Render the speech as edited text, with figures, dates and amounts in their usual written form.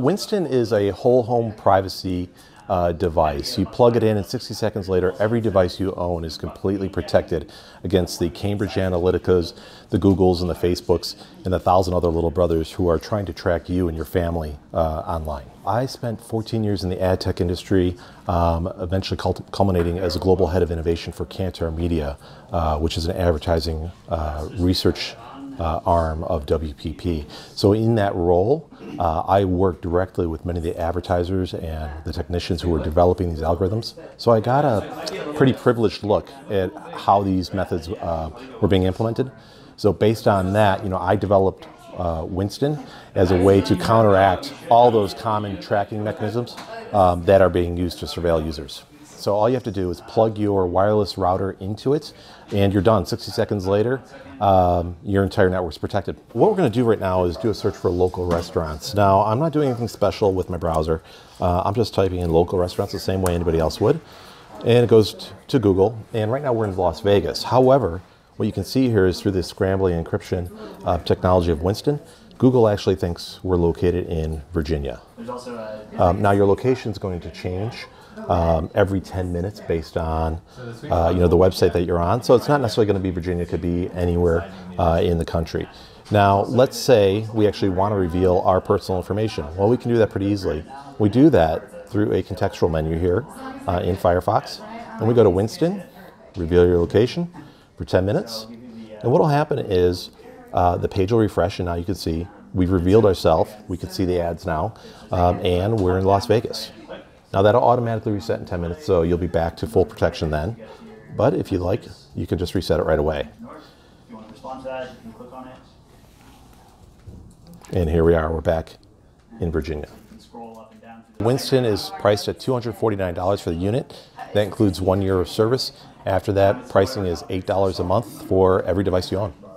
Winston is a whole home privacy device. You plug it in and 60 seconds later every device you own is completely protected against the Cambridge Analyticas, the Googles and the Facebooks and the thousand other little brothers who are trying to track you and your family online. I spent 14 years in the ad tech industry, eventually culminating as a global head of innovation for Kantar Media, which is an advertising research arm of WPP. So in that role, I worked directly with many of the advertisers and the technicians who were developing these algorithms. So I got a pretty privileged look at how these methods were being implemented. So based on that, I developed Winston as a way to counteract all those common tracking mechanisms that are being used to surveil users. So all you have to do is plug your wireless router into it and you're done. 60 seconds later, your entire network's protected. What we're gonna do right now is do a search for local restaurants. Now, I'm not doing anything special with my browser. I'm just typing in local restaurants the same way anybody else would. And it goes to Google. And right now we're in Las Vegas. However, what you can see here is through this scrambling encryption technology of Winston, Google actually thinks we're located in Virginia. Now your location's going to change every 10 minutes based on the website that you're on. So it's not necessarily going to be Virginia, it could be anywhere in the country. Now let's say we actually want to reveal our personal information. Well, we can do that pretty easily. We do that through a contextual menu here in Firefox, and we go to Winston, reveal your location for 10 minutes. And what will happen is the page will refresh, and now you can see we've revealed ourselves. We can see the ads now, and we're in Las Vegas. Now that'll automatically reset in 10 minutes, so you'll be back to full protection then. But if you like, you can just reset it right away. If you want to respond to that, you can click on it. And here we are, we're back in Virginia. Winston is priced at $249 for the unit. That includes 1 year of service. After that, pricing is $8 a month for every device you own.